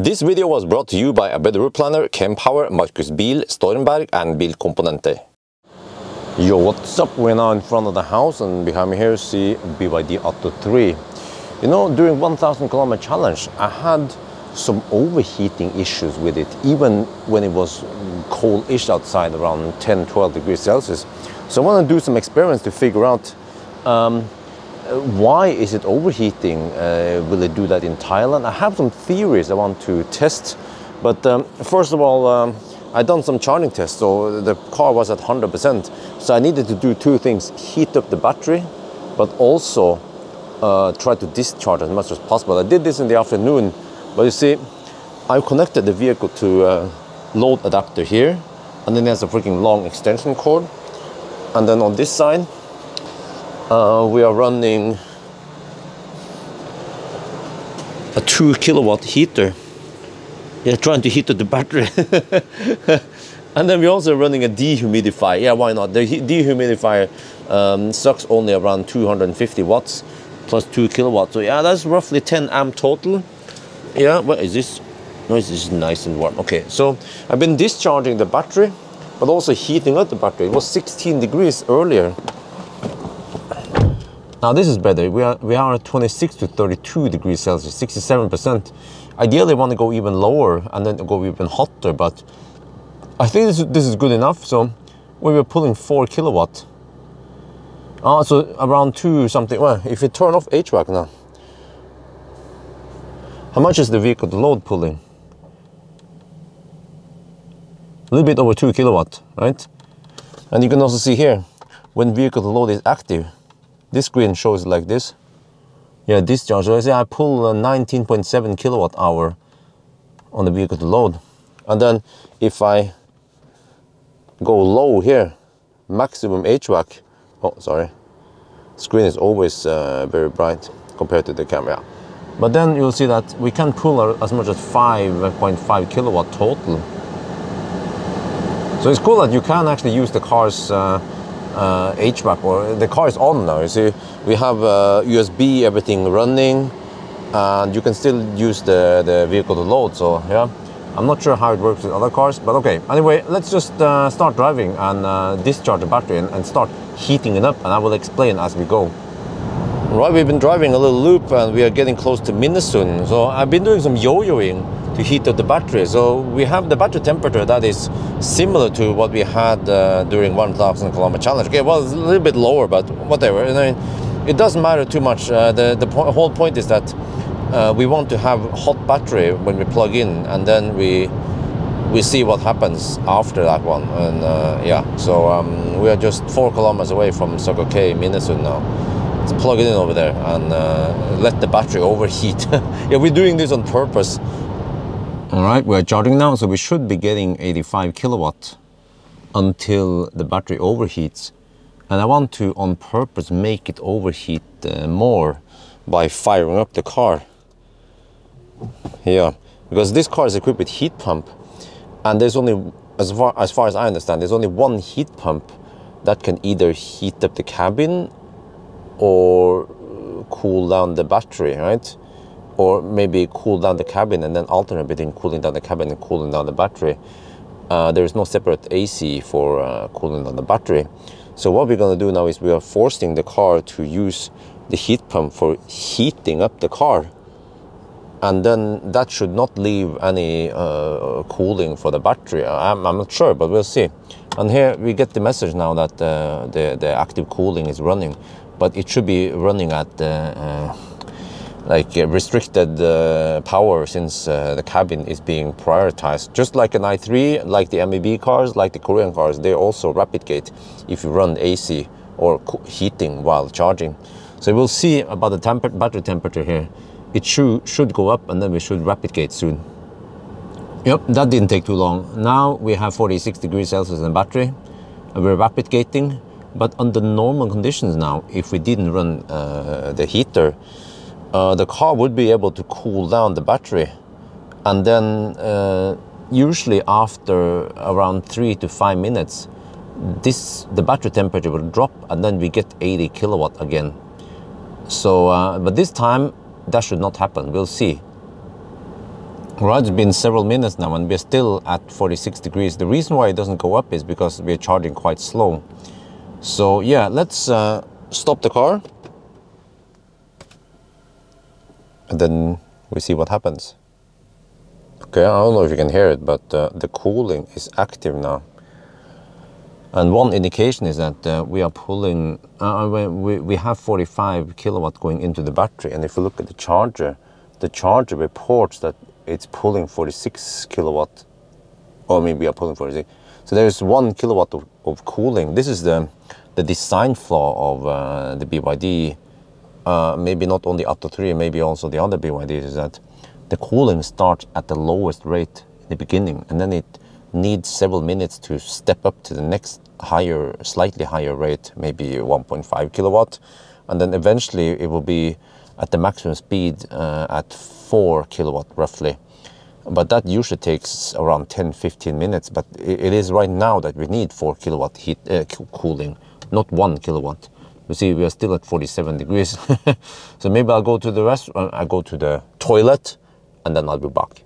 This video was brought to you by ABRP Roof Planner, Kempower, Marcus Biel, Stormberg and Bilkomponenter. Yo, what's up? We're now in front of the house and behind me here see BYD Auto 3. You know, during 1000-kilometer challenge I had some overheating issues with it, even when it was cold-ish outside, around 10-12 degrees Celsius. So I want to do some experiments to figure out why is it overheating? Will it do that in Thailand? I have some theories I want to test, but first of all, I done some charging tests, so the car was at 100%. So I needed to do two things: heat up the battery, but also try to discharge as much as possible. I did this in the afternoon, but you see, I connected the vehicle to a load adapter here, and then there's a freaking long extension cord, and then on this side. We are running a 2 kilowatt heater. Yeah, trying to heat up the battery. And then we're also running a dehumidifier. Yeah, why not? The dehumidifier sucks only around 250 watts plus 2 kilowatts. So yeah, that's roughly 10 amp total. Yeah, what is this? No, this is nice and warm. Okay, so I've been discharging the battery, but also heating up the battery. It was 16 degrees earlier. Now this is better. We are at 26 to 32 degrees Celsius, 67%. Ideally, I want to go even lower and then go even hotter, but I think this is good enough. So we were pulling 4 kilowatts. So around 2 something. Well, if you turn off HVAC now, how much is the vehicle load pulling? A little bit over 2 kilowatts, right? And you can also see here when vehicle load is active. This green shows like this. Yeah, discharge. So I say I pull 19.7 kilowatt hour on the vehicle to load. And then if I go low here, maximum HVAC. Oh, sorry. Screen is always very bright compared to the camera. But then you'll see that we can pull as much as 5.5 kilowatt total. So it's cool that you can actually use the car's HVAC, or the car is on now. You see, we have USB, everything running, and you can still use the vehicle to load. So yeah, I'm not sure how it works with other cars, but okay. Anyway, let's just start driving and discharge the battery and start heating it up, and I will explain as we go. Right, we've been driving a little loop and we are getting close to Minneson. So I've been doing some yo-yoing to heat up the battery. So we have the battery temperature that is similar to what we had during 1000-kilometer challenge. Okay, well, it's a little bit lower, but whatever. I mean, it doesn't matter too much. The whole point is that we want to have hot battery when we plug in, and then we see what happens after that one. And yeah, so we are just 4 kilometers away from Sokoke Minnesota now. Plug it in over there and let the battery overheat. Yeah, we're doing this on purpose. All right, we're charging now, so we should be getting 85 kilowatt until the battery overheats. And I want to, on purpose, make it overheat more by firing up the car. Yeah, because this car is equipped with heat pump, and there's only, as far as I understand, there's only one heat pump that can either heat up the cabin or cool down the battery, right? Or maybe cool down the cabin and then alternate between cooling down the cabin and cooling down the battery. There is no separate AC for cooling down the battery. So what we're going to do now is we are forcing the car to use the heat pump for heating up the car. And then that should not leave any cooling for the battery. I'm not sure, but we'll see. And here we get the message now that the active cooling is running. But it should be running at like restricted power, since the cabin is being prioritized. Just like an i3, like the MEB cars, like the Korean cars, they also rapid gate if you run AC or heating while charging. So we'll see about the battery temperature here. It should go up, and then we should rapid gate soon. Yep, that didn't take too long. Now we have 46 degrees Celsius in the battery, and we're rapid gating. But under normal conditions now, if we didn't run the heater, the car would be able to cool down the battery. And then usually after around 3 to 5 minutes, the battery temperature will drop, and then we get 80 kilowatt again. So, but this time that should not happen. We'll see. Well, it's been several minutes now and we're still at 46 degrees. The reason why it doesn't go up is because we're charging quite slow. So yeah, let's stop the car and then we see what happens. Okay, I don't know if you can hear it, but the cooling is active now. And one indication is that we are pulling, we have 45 kilowatt going into the battery. And if you look at the charger reports that it's pulling 46 kilowatt, or maybe we are pulling 46. So there's 1 kilowatt of cooling. This is the design flaw of the BYD, maybe not only Atto 3, maybe also the other BYDs, is that the cooling starts at the lowest rate in the beginning, and then it needs several minutes to step up to the next higher, slightly higher rate, maybe 1.5 kilowatt. And then eventually it will be at the maximum speed at 4 kilowatt roughly. But that usually takes around 10-15 minutes. But it is right now that we need 4 kilowatt heat cooling, not 1 kilowatt. You see, we are still at 47 degrees. So maybe I'll go to the restaurant, I'll go to the toilet, and then I'll be back.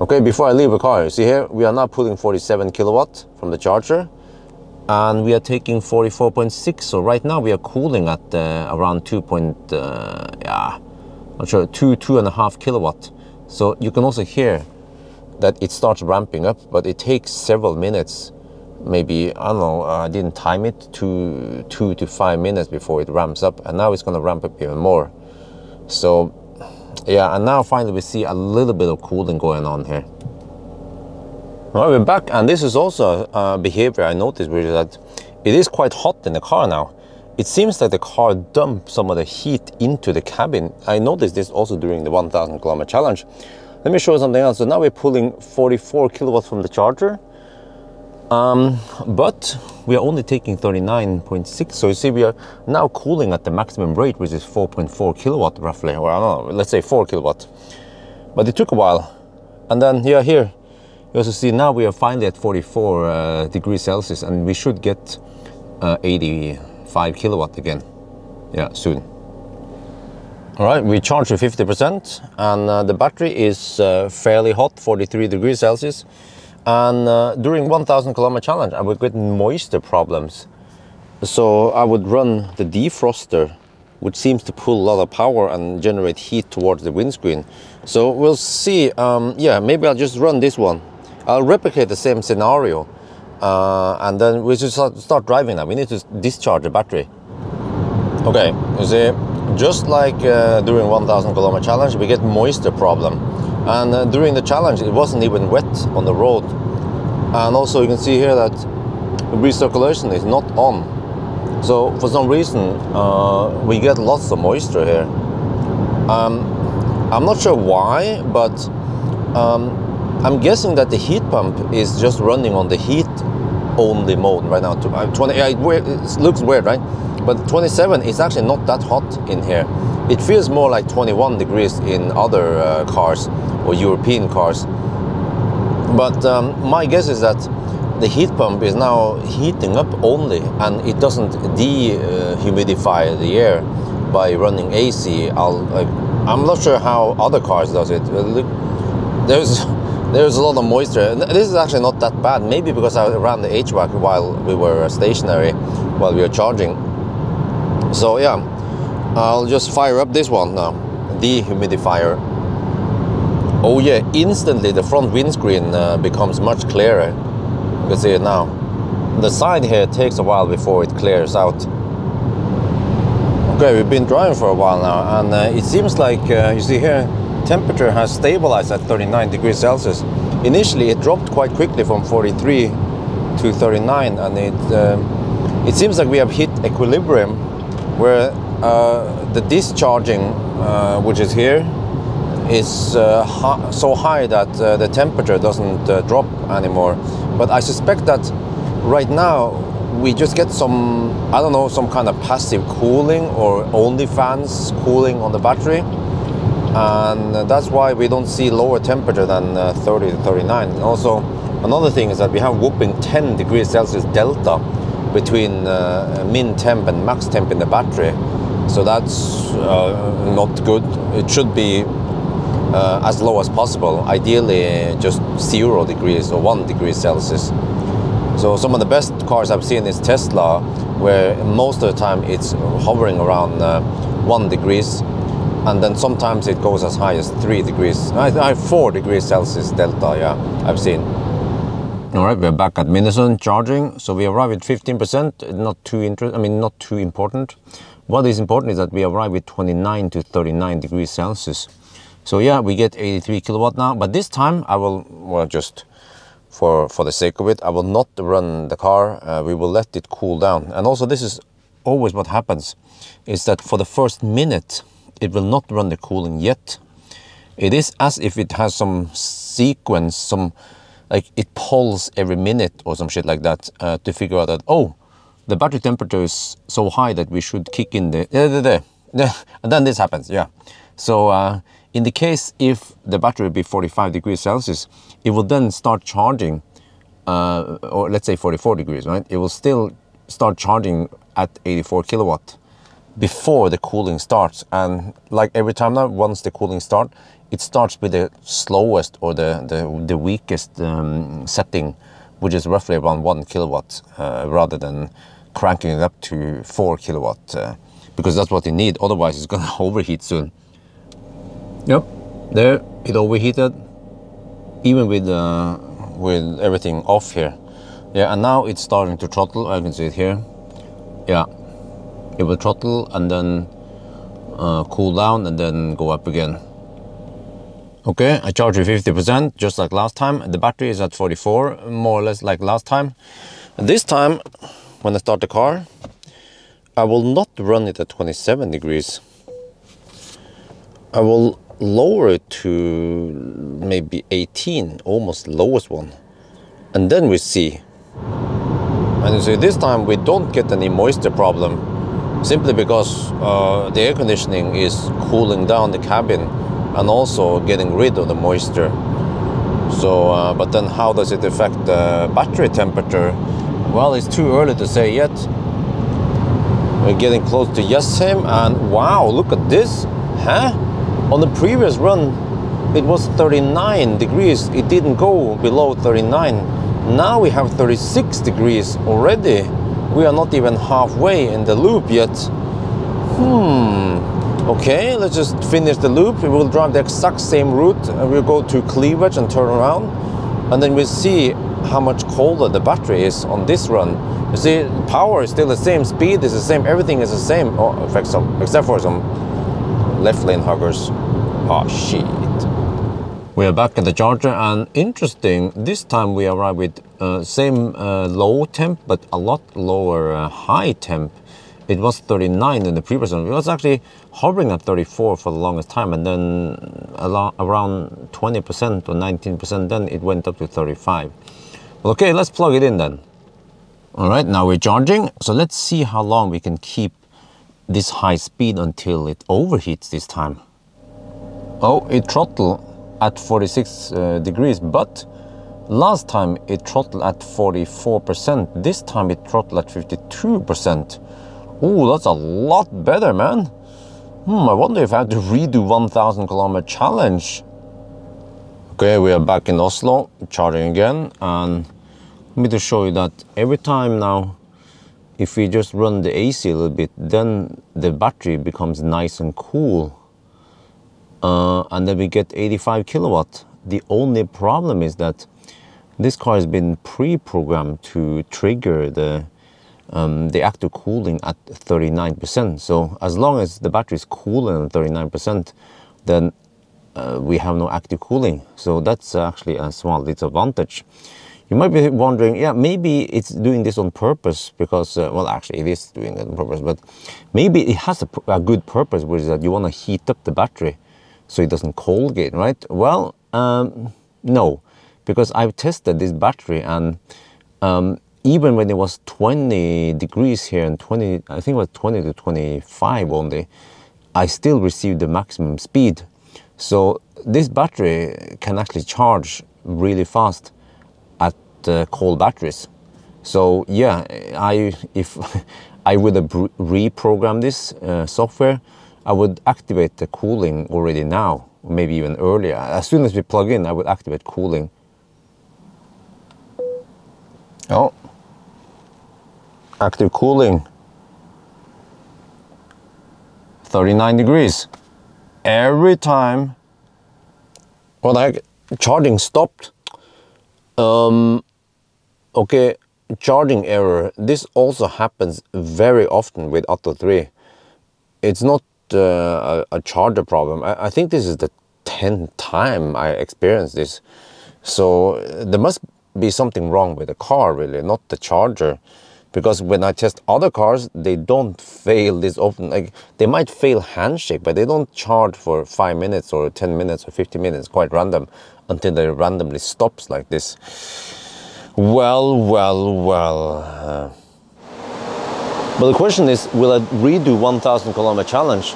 Okay, before I leave the car, you see here, we are now pulling 47 kilowatt from the charger and we are taking 44.6. So right now we are cooling at around 2.5 kilowatt. So you can also hear that it starts ramping up, but it takes several minutes. Maybe, I don't know, I didn't time it, to 2 to 5 minutes before it ramps up. And now it's gonna ramp up even more. So yeah, and now finally we see a little bit of cooling going on here. All right, we're back, and this is also a behavior I noticed, which is that it is quite hot in the car now. It seems like the car dumped some of the heat into the cabin. I noticed this also during the 1,000 kilometer challenge. Let me show you something else. So now we're pulling 44 kilowatts from the charger, but we are only taking 39.6. So you see, we are now cooling at the maximum rate, which is 4.4 kilowatt roughly, or I don't know, let's say 4 kilowatt. But it took a while. And then yeah, here you also see now we are finally at 44 degrees Celsius, and we should get 85 kilowatt again, yeah, soon. All right, we charge to 50%, and the battery is fairly hot, 43 degrees Celsius. And during 1,000 kilometer challenge, I would get moisture problems. So I would run the defroster, which seems to pull a lot of power and generate heat towards the windscreen. So we'll see. Yeah, maybe I'll just run this one. I'll replicate the same scenario. And then we should start driving now. We need to discharge the battery. Okay, you see, just like during 1,000 kilometer challenge, we get moisture problem. And during the challenge, it wasn't even wet on the road. And also you can see here that recirculation is not on. So for some reason, we get lots of moisture here. I'm not sure why, but I'm guessing that the heat pump is just running on the heat only mode right now. It looks weird, right? But 27 is actually not that hot in here. It feels more like 21 degrees in other cars, or European cars. But my guess is that the heat pump is now heating up only, and it doesn't dehumidify the air by running AC. I'm not sure how other cars does it. Look, there's a lot of moisture. This is actually not that bad, maybe because I ran the HVAC while we were stationary, while we were charging. So yeah, I'll just fire up this one now, dehumidifier. Oh yeah, instantly the front windscreen becomes much clearer. You can see it now. The side here takes a while before it clears out. Okay, we've been driving for a while now, and it seems like, you see here, temperature has stabilized at 39 degrees Celsius. Initially it dropped quite quickly from 43 to 39, and it seems like we have hit equilibrium, where the discharging, which is here, is so high that the temperature doesn't drop anymore. But I suspect that right now we just get some, I don't know, some kind of passive cooling, or only fans cooling on the battery. And that's why we don't see lower temperature than 30 to 39. And also, another thing is that we have whopping 10 degrees Celsius delta between min temp and max temp in the battery. So that's not good. It should be as low as possible, ideally just 0 degrees or 1 degree Celsius. So some of the best cars I've seen is Tesla, where most of the time it's hovering around 1 degrees, and then sometimes it goes as high as 3 degrees, 4 degrees Celsius delta, yeah, I've seen. All right, we're back at Minneson charging. So we arrive at 15%, not too important. What is important is that we arrive with 29 to 39 degrees Celsius. So yeah, we get 83 kilowatt now, but this time I will, well, just for the sake of it, I will not run the car. We will let it cool down. And also, this is always what happens, is that for the first minute, it will not run the cooling yet. It is as if it has some sequence, like it pulls every minute or some shit like that, to figure out that, oh, the battery temperature is so high that we should kick in the, and then this happens, yeah. So in the case if the battery be 45 degrees Celsius, it will then start charging, or let's say 44 degrees, right? It will still start charging at 84 kilowatt before the cooling starts. And like every time now, once the cooling starts, it starts with the slowest or the weakest setting, which is roughly around 1 kilowatt, rather than cranking it up to 4 kilowatt, because that's what you need. Otherwise, it's gonna overheat soon. Yep, there it overheated, even with everything off here. Yeah, and now it's starting to throttle. I can see it here. Yeah, it will throttle and then cool down and then go up again. Okay, I charge with 50%, just like last time. The battery is at 44, more or less like last time. This time, when I start the car, I will not run it at 27 degrees. I will lower it to maybe 18, almost lowest one. And then we see. And you see, this time we don't get any moisture problem, simply because the air conditioning is cooling down the cabin and also getting rid of the moisture. So, but then how does it affect the battery temperature? Well, it's too early to say yet. We're getting close to Yesheim, and wow, look at this, huh? On the previous run, it was 39 degrees. It didn't go below 39. Now we have 36 degrees already. We are not even halfway in the loop yet. Okay, let's just finish the loop. We will drive the exact same route, and we'll go to Cleavage and turn around, and then we'll see how much colder the battery is on this run. You see, power is still the same, speed is the same, everything is the same, except for some left lane huggers. Oh, shit. We are back at the charger, and interesting, this time we arrive with same low temp, but a lot lower high temp. It was 39 in the previous one. It was actually hovering at 34 for the longest time, and then around 20% or 19%, then it went up to 35. Well, okay, let's plug it in then. All right, now we're charging. So let's see how long we can keep this high speed until it overheats this time. Oh, it throttled at 46 degrees, but last time it throttled at 44%. This time it throttled at 52%. Oh, that's a lot better, man. I wonder if I have to redo 1,000-kilometer challenge. Okay, we are back in Oslo, charging again. And let me just show you that every time now, if we just run the AC a little bit, then the battery becomes nice and cool. And then we get 85 kilowatt. The only problem is that this car has been pre-programmed to trigger the active cooling at 39%. So as long as the battery is cooling at 39%, then we have no active cooling. So that's actually a small disadvantage. You might be wondering, yeah, maybe it's doing this on purpose because, well, actually it is doing it on purpose, but maybe it has a good purpose, which is that you want to heat up the battery so it doesn't Colgate, right? Well, no, because I've tested this battery, and even when it was 20 degrees here and 20, I think it was 20 to 25 only, I still received the maximum speed. So this battery can actually charge really fast at cold batteries. So yeah, if I would have reprogrammed this software, I would activate the cooling already now. or maybe even earlier. As soon as we plug in, I would activate cooling. Oh, active cooling, 39 degrees. Every time when I charging stopped, okay, charging error. This also happens very often with Atto 3. It's not a charger problem. I think this is the 10th time I experienced this. So there must be something wrong with the car, really, not the charger. Because when I test other cars, they don't fail this often. Like, they might fail handshake, but they don't charge for 5 minutes or 10 minutes or 50 minutes, quite random, until they randomly stops like this. Well, well, well. But the question is, will I redo 1,000-kilometer challenge?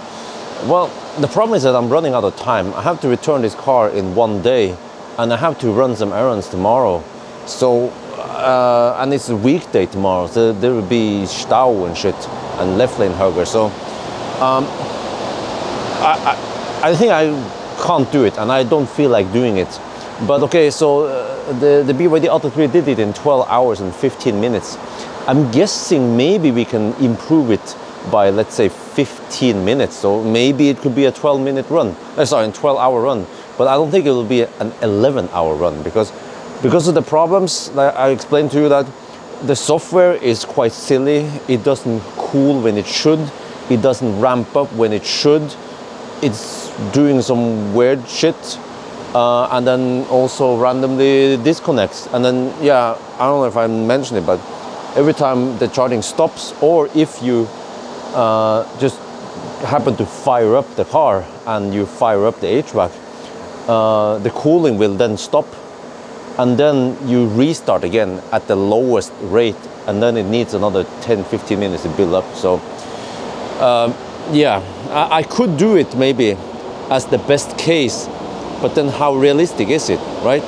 Well, the problem is that I'm running out of time. I have to return this car in 1 day, and I have to run some errands tomorrow. So. And it's a weekday tomorrow, so there will be stau and shit and left lane hugger. So I think I can't do it, and I don't feel like doing it. But okay, so the BYD Auto 3 did it in 12 hours and 15 minutes. I'm guessing maybe we can improve it by, let's say, 15 minutes. So maybe it could be a 12-minute run. Sorry, a 12-hour run. But I don't think it will be an 11-hour run, because of the problems that I explained to you, that the software is quite silly. It doesn't cool when it should. It doesn't ramp up when it should. It's doing some weird shit. And then also randomly disconnects. And then, yeah, I don't know if I mentioned it, but every time the charging stops, or if you just happen to fire up the car and you fire up the HVAC, the cooling will then stop. And then you restart again at the lowest rate, and then it needs another 10-15 minutes to build up. So yeah, I could do it maybe as the best case, but then how realistic is it, right?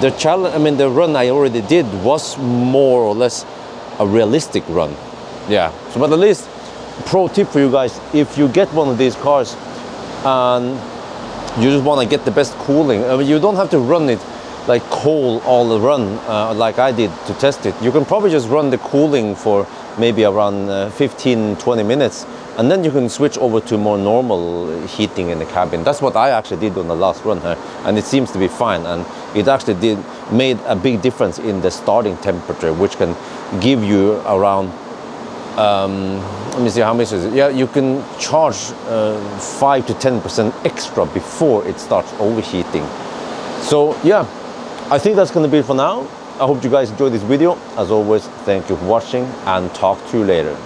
The challenge, I mean, the run I already did was more or less a realistic run. Yeah, so but at least pro tip for you guys, if you get one of these cars and you just want to get the best cooling, I mean, you don't have to run it like coal all the run, like I did to test it. You can probably just run the cooling for maybe around 15-20 minutes, and then you can switch over to more normal heating in the cabin. That's what I actually did on the last run here, and it seems to be fine. And it actually made a big difference in the starting temperature, which can give you around, let me see, how much is it? Yeah, you can charge 5 to 10% extra before it starts overheating. So yeah, I think that's going to be it for now. I hope you guys enjoyed this video. As always, thank you for watching, and talk to you later.